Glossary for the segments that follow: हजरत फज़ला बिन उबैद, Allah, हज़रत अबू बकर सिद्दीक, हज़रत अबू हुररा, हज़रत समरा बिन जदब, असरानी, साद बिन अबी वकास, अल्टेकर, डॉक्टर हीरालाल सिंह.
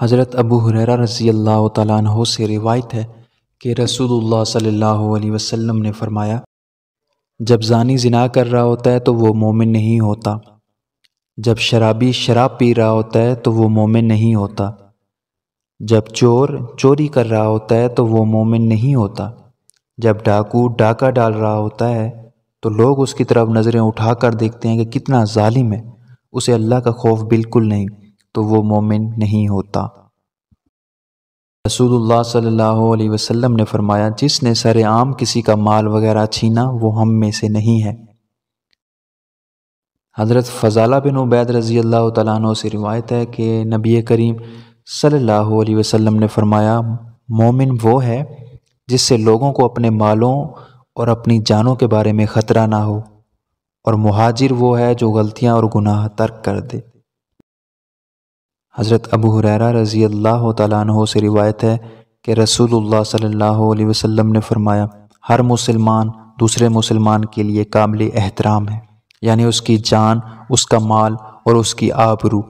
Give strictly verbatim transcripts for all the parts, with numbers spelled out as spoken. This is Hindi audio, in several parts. हज़रत अबू हुररा रज़ी अल्लाह तआला अन्हु से रिवायत है कि रसूलुल्लाह सल्लल्लाहु अलैहि वसल्लम ने फ़रमाया, जब ज़ानी ज़िना कर रहा होता है तो वो मोमिन नहीं होता, जब शराबी शराब पी रहा होता है तो वो मोमिन नहीं होता, जब चोर चोरी कर रहा होता है तो वो मोमिन नहीं होता, जब डाकू डाका डाल रहा होता है तो लोग उसकी तरफ नज़रें उठा कर देखते हैं कि कितना जालिम है, उसे अल्लाह का खौफ बिल्कुल नहीं, तो वो मोमिन नहीं होता। रसूलुल्लाह सल्लल्लाहु अलैहि वसल्लम ने फरमाया, जिसने सरेआम किसी का माल वगैरह छीना वो हम में से नहीं है। हजरत फज़ला बिन उबैद रज़ी अल्लाह तआला अन्हु से रिवायत है कि नबी करीम सल्लल्लाहु अलैहि वसल्लम ने फरमाया, मोमिन वो है जिससे लोगों को अपने मालों और अपनी जानों के बारे में ख़तरा ना हो, और मुहाजिर वो है जो गलतियाँ और गुनाह तर्क कर दे। हज़रत अबू हुरैरा रज़ी अल्लाह तआला अन्हु से रिवायत है कि रसूलुल्लाह सल्लल्लाहु अलैहि वसल्लम ने फ़रमाया, हर मुसलमान दूसरे मुसलमान के लिए काबिल एहतराम है, यानी उसकी जान, उसका माल और उसकी आबरू।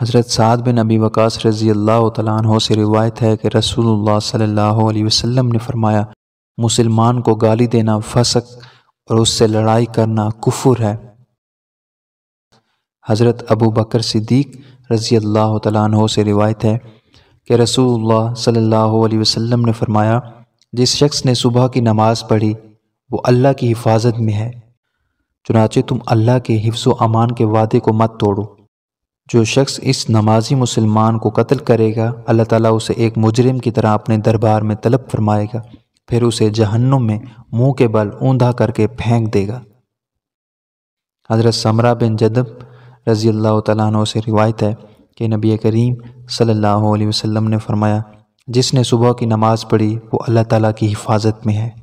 हज़रत साद बिन अबी वकास रज़ी अल्लाह तआला अन्हु से रिवायत है कि रसूलुल्लाह सल्लल्लाहु अलैहि वसल्लम ने फ़रमाया, मुसलमान को गाली देना फसक और उससे लड़ाई करना कुफ्र है। हज़रत अबू बकर सिद्दीक रज़ी अल्लाह तआला अन्हु से रिवायत है कि रसूलुल्लाह सल्लल्लाहु अलैहि वसल्लम ने फ़रमाया, जिस शख्स ने सुबह की नमाज़ पढ़ी वो अल्लाह की हिफाजत में है, चुनाचे तुम अल्लाह के हिफ्ज़ व अमान के वादे को मत तोड़ो। जो शख्स इस नमाजी मुसलमान को कत्ल करेगा अल्लाह ताला उसे एक मुजरिम की तरह अपने दरबार में तलब फरमाएगा, फिर उसे जहन्नुम में मुँह के बल ऊंधा करके फेंक देगा। हज़रत समरा बिन जदब रज़ी अल्लाह तआला अन्हु से रिवायत है कि नबी करीम सल्लल्लाहु अलैहि वसल्लम ने फ़रमाया, जिसने सुबह की नमाज़ पढ़ी वो अल्लाह ताला की हिफाजत में है।